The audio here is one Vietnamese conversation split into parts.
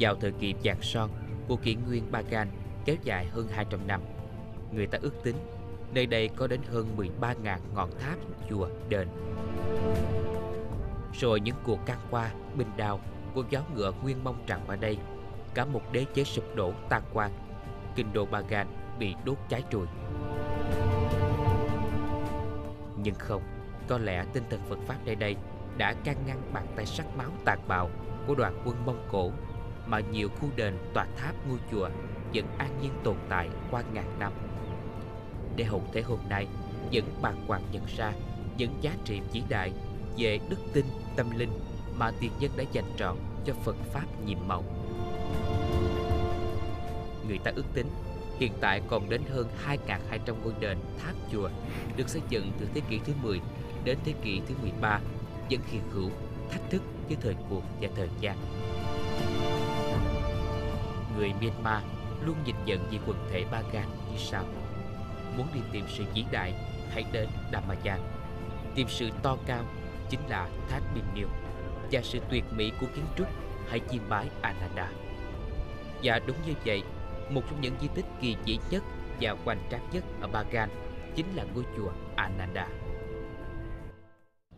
Vào thời kỳ vàng son của kỷ nguyên Bagan kéo dài hơn 200 năm, người ta ước tính nơi đây có đến hơn 13.000 ngọn tháp, chùa, đền. Rồi những cuộc can qua, binh đao của giáo ngựa Nguyên Mông tràn qua đây, cả một đế chế sụp đổ tan quan, kinh đô Bagan bị đốt cháy trụi. Nhưng không, có lẽ tinh thần Phật Pháp nơi đây đã can ngăn bàn tay sắc máu tàn bạo của đoàn quân Mông Cổ, mà nhiều khu đền, tòa tháp, ngôi chùa vẫn an nhiên tồn tại qua ngàn năm. Để hậu thế hôm nay vẫn bàng hoàng nhận ra những giá trị vĩ đại về đức tin, tâm linh mà tiền nhân đã dành trọn cho Phật Pháp nhiệm màu. Người ta ước tính hiện tại còn đến hơn 2.200 ngôi đền, tháp, chùa được xây dựng từ thế kỷ thứ 10 đến thế kỷ thứ 13 vẫn hiện hữu, thách thức với thời cuộc và thời gian. Người Myanmar luôn nhìn nhận về quần thể Bagan như sau: muốn đi tìm sự vĩ đại, hãy đến Damajan. Tìm sự to cao chính là Thác Bình Mìu, và sự tuyệt mỹ của kiến trúc hãy chiêm bái Ananda. Và đúng như vậy, một trong những di tích kỳ vĩ nhất và hoành tráng nhất ở Bagan chính là ngôi chùa Ananda.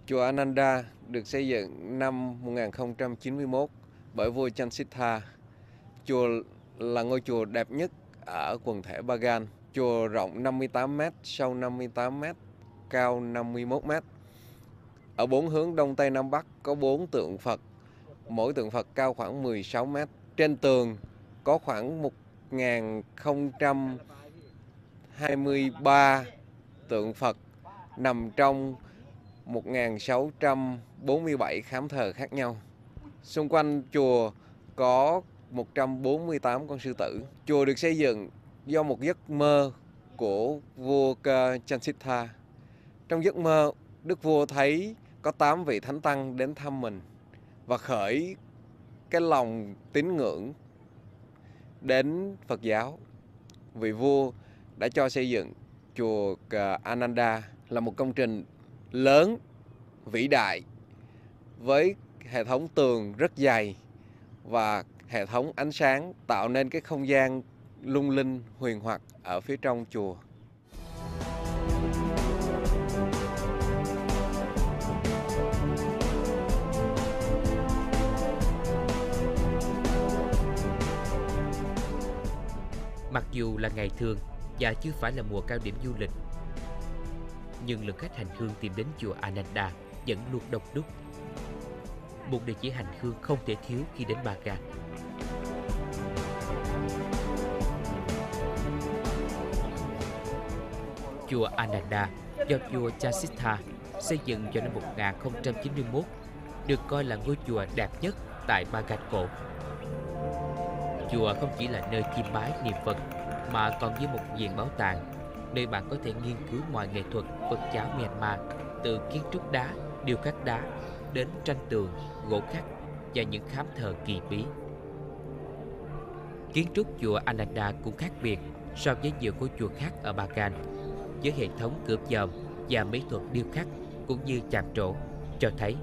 Chùa Ananda được xây dựng năm 1091 bởi vua Kyansittha. Chùa là ngôi chùa đẹp nhất ở quần thể Bagan. Chùa rộng 58m, sâu 58m, cao 51m. Ở 4 hướng Đông Tây Nam Bắc có 4 tượng Phật, mỗi tượng Phật cao khoảng 16m. Trên tường có khoảng 1023 tượng Phật nằm trong 1647 khám thờ khác nhau. Xung quanh chùa có 148 con sư tử. Chùa được xây dựng do một giấc mơ của vua Kyansittha. Trong giấc mơ, đức vua thấy có 8 vị thánh tăng đến thăm mình và khởi cái lòng tín ngưỡng đến Phật giáo. Vị vua đã cho xây dựng chùa Ananda là một công trình lớn, vĩ đại với hệ thống tường rất dày và hệ thống ánh sáng tạo nên cái không gian lung linh huyền hoặc ở phía trong chùa. Mặc dù là ngày thường và chưa phải là mùa cao điểm du lịch, nhưng lượng khách hành hương tìm đến chùa Ananda vẫn luôn đông đúc, một địa chỉ hành hương không thể thiếu khi đến Bagan. Chùa Ananda do chùa Chashitha xây dựng vào năm 1091, được coi là ngôi chùa đẹp nhất tại Bagan cổ. Chùa không chỉ là nơi chiêm bái niệm Phật mà còn như một viện bảo tàng, nơi bạn có thể nghiên cứu mọi nghệ thuật Phật giáo Myanmar, từ kiến trúc đá, điêu khắc đá đến tranh tường, gỗ khắc và những khám thờ kỳ bí. Kiến trúc chùa Ananda cũng khác biệt so với nhiều ngôi chùa khác ở Bagan, với hệ thống cửa dòm và mỹ thuật điêu khắc cũng như chạm trổ, cho thấy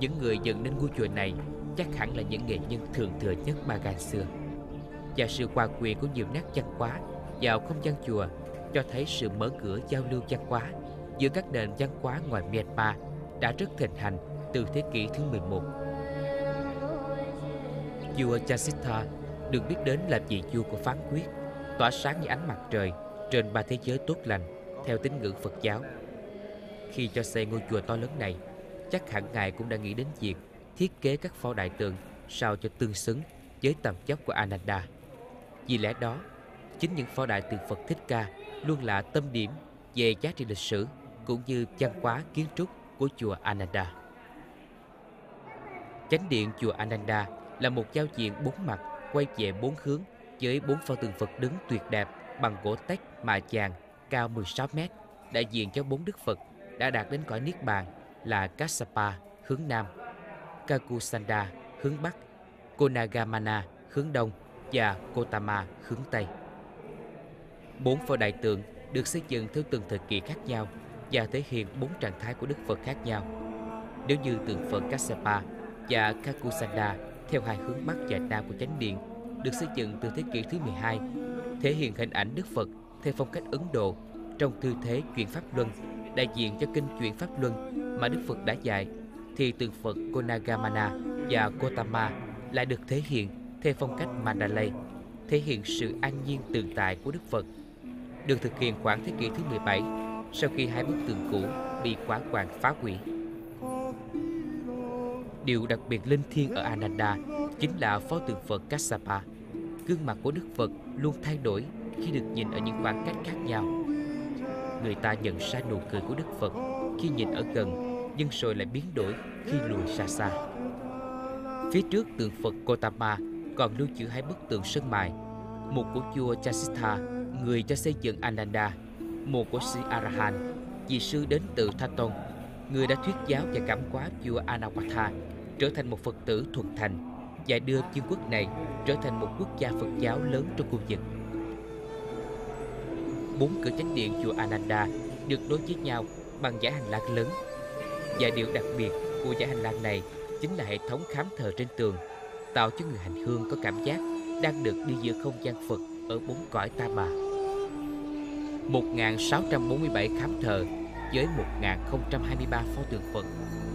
những người dựng nên ngôi chùa này chắc hẳn là những nghệ nhân thượng thừa nhất Bagan xưa. Và sự hòa quyện của nhiều nét văn hóa vào không gian chùa cho thấy sự mở cửa giao lưu văn hóa giữa các nền văn hóa ngoài Myanmar đã rất thịnh hành từ thế kỷ thứ 11. Vua Chashitha được biết đến là vị vua của phán quyết, tỏa sáng như ánh mặt trời trên ba thế giới tốt lành theo tín ngưỡng Phật giáo. Khi cho xây ngôi chùa to lớn này, chắc hẳn ngài cũng đã nghĩ đến việc thiết kế các pho đại tượng sao cho tương xứng với tầm vóc của Ananda. Vì lẽ đó, chính những pho đại tượng Phật Thích Ca luôn là tâm điểm về giá trị lịch sử cũng như văn hóa kiến trúc của chùa Ananda. Chánh điện chùa Ananda là một giao diện 4 mặt quay về 4 hướng với 4 pho tượng Phật đứng tuyệt đẹp bằng gỗ tách mạ vàng cao 16m, đại diện cho 4 đức Phật đã đạt đến cõi Niết Bàn là Kassapa hướng Nam, Kakusandha hướng Bắc, Konagamana hướng Đông và Gotama hướng Tây. 4 pho đại tượng được xây dựng theo từng thời kỳ khác nhau và thể hiện 4 trạng thái của đức Phật khác nhau. Nếu như tượng Phật Kassapa và Kakusandha theo hai hướng Bắc và Nam của chánh điện, được xây dựng từ thế kỷ thứ 12, thể hiện hình ảnh Đức Phật theo phong cách Ấn Độ trong tư thế chuyển pháp luân, đại diện cho kinh chuyển pháp luân mà Đức Phật đã dạy, thì tượng Phật Konagamana và Gotama lại được thể hiện theo phong cách Mandalay, thể hiện sự an nhiên tồn tại của Đức Phật. Được thực hiện khoảng thế kỷ thứ 17, sau khi hai bức tượng cũ bị hỏa hoạn phá hủy. Điều đặc biệt linh thiêng ở Ananda chính là pho tượng Phật Kassapa. Gương mặt của Đức Phật luôn thay đổi khi được nhìn ở những khoảng cách khác nhau. Người ta nhận ra nụ cười của Đức Phật khi nhìn ở gần, nhưng rồi lại biến đổi khi lùi xa xa. Phía trước tượng Phật Gotama còn lưu trữ hai bức tượng sơn mài, một của vua Chashitha, người cho xây dựng Ananda, một của sĩ Arahant, vị sư đến từ Tha Tôn, người đã thuyết giáo và cảm hóa vua Anawatha trở thành một Phật tử thuần thành và đưa vương quốc này trở thành một quốc gia Phật giáo lớn trong khu vực. 4 cửa chánh điện chùa Ananda được nối với nhau bằng dãy hành lang lớn, và điều đặc biệt của dãy hành lang này chính là hệ thống khám thờ trên tường, tạo cho người hành hương có cảm giác đang được đi giữa không gian Phật ở 4 cõi Ta Bà. 1647 khám thờ với 1023 pho tượng Phật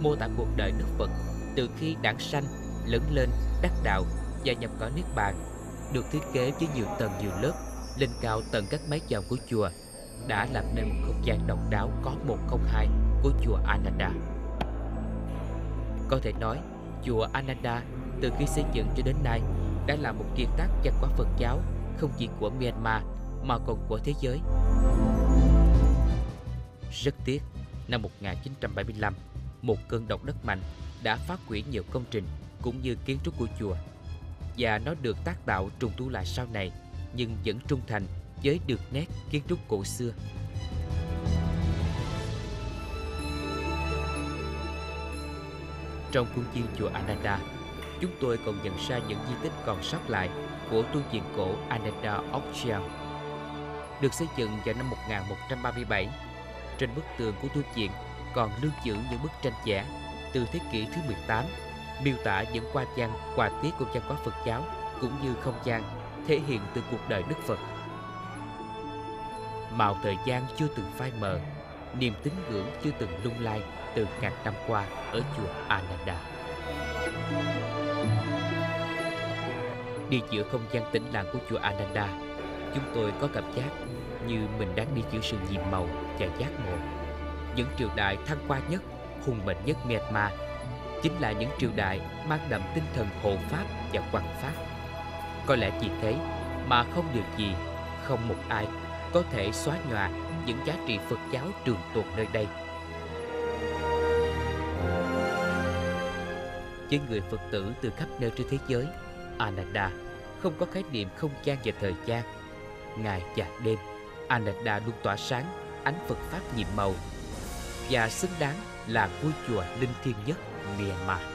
mô tả cuộc đời Đức Phật từ khi đản sanh, lớn lên, đắc đạo và nhập cõi Niết Bàn, được thiết kế với nhiều tầng nhiều lớp lên cao tận các mái chòm của chùa, đã làm nên một không gian độc đáo có 102 của chùa Ananda. Có thể nói, chùa Ananda từ khi xây dựng cho đến nay đã là một kiệt tác văn hóa Phật giáo không chỉ của Myanmar mà còn của thế giới. Rất tiếc, năm 1975, một cơn động đất mạnh đã phá hủy nhiều công trình cũng như kiến trúc của chùa, và nó được tác tạo trùng tu lại sau này nhưng vẫn trung thành với được nét kiến trúc cổ xưa. Trong khuôn viên chùa Ananda, chúng tôi còn nhận ra những di tích còn sót lại của tu viện cổ Ananda Oxial, được xây dựng vào năm 1137. Trên bức tường của tu viện còn lưu trữ những bức tranh vẽ từ thế kỷ thứ 18, miêu tả những hoa văn, họa tiết của văn hóa Phật giáo cũng như không gian thể hiện từ cuộc đời Đức Phật. Màu thời gian chưa từng phai mờ, niềm tín ngưỡng chưa từng lung lay từ ngàn năm qua ở chùa Ananda. Đi giữa không gian tĩnh lặng của chùa Ananda, chúng tôi có cảm giác như mình đang đi giữa sự nhiệm màu và giác ngộ. Những triều đại thăng hoa nhất, hùng mạnh nhất Myanmar chính là những triều đại mang đậm tinh thần hộ pháp và hoằng pháp. Có lẽ vì thế mà không điều gì, không một ai có thể xóa nhòa những giá trị Phật giáo trường tồn nơi đây. Với người Phật tử từ khắp nơi trên thế giới, Ananda không có khái niệm không gian và thời gian. Ngày và đêm, Ananda luôn tỏa sáng ánh Phật pháp nhiệm màu và xứng đáng là ngôi chùa linh thiêng nhất Myanmar.